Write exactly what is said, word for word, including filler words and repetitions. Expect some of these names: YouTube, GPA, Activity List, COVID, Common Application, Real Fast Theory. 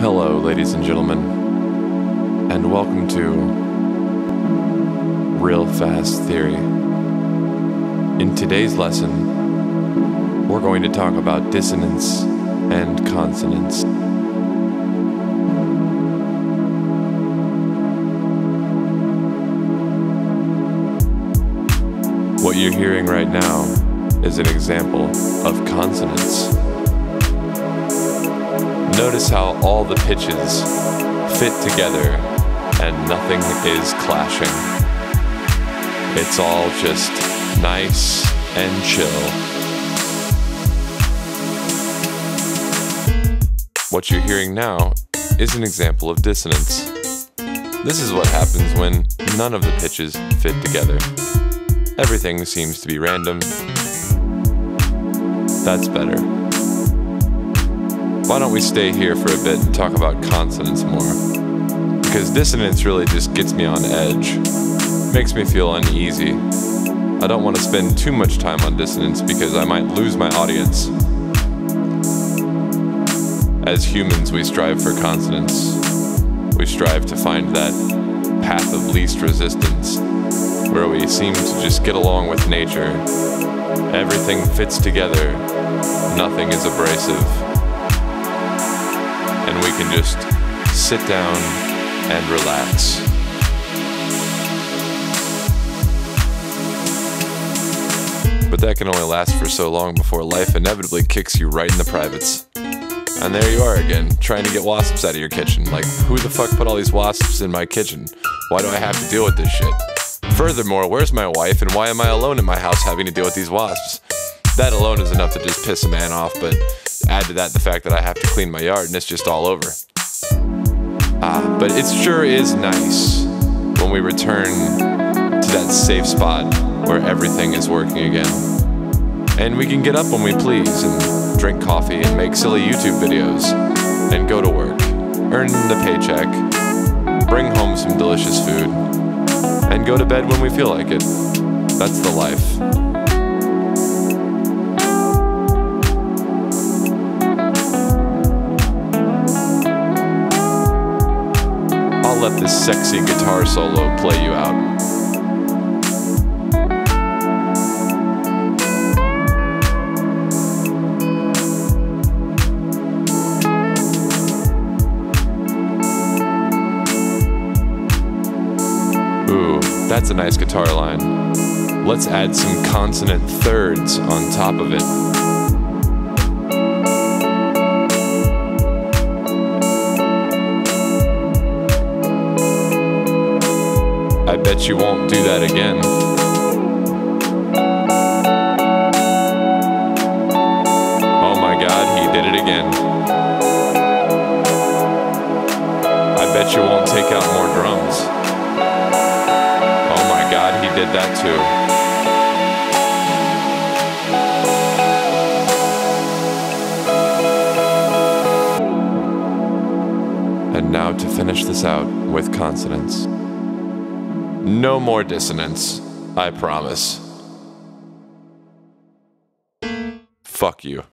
Hello, ladies and gentlemen, and welcome to Real Fast Theory. In today's lesson, we're going to talk about dissonance and consonance. What you're hearing right now is an example of consonance. Notice how all the pitches fit together and nothing is clashing. It's all just nice and chill. What you're hearing now is an example of dissonance. This is what happens when none of the pitches fit together. Everything seems to be random. That's better. Why don't we stay here for a bit and talk about consonance more? Because dissonance really just gets me on edge. Makes me feel uneasy. I don't want to spend too much time on dissonance because I might lose my audience. As humans, we strive for consonance. We strive to find that path of least resistance, where we seem to just get along with nature. Everything fits together. Nothing is abrasive. And we can just sit down and relax. But that can only last for so long before life inevitably kicks you right in the privates. And there you are again, trying to get wasps out of your kitchen. Like, who the fuck put all these wasps in my kitchen? Why do I have to deal with this shit? Furthermore, where's my wife and why am I alone in my house having to deal with these wasps? That alone is enough to just piss a man off, but add to that the fact that I have to clean my yard and it's just all over. Ah, but it sure is nice when we return to that safe spot where everything is working again. And we can get up when we please and drink coffee and make silly YouTube videos and go to work, earn the paycheck, bring home some delicious food, and go to bed when we feel like it. That's the life. Let this sexy guitar solo play you out. Ooh, that's a nice guitar line. Let's add some consonant thirds on top of it. I bet you won't do that again. Oh my God, he did it again. I bet you won't take out more drums. Oh my God, he did that too. And now to finish this out with consonants. No more dissonance, I promise. Fuck you.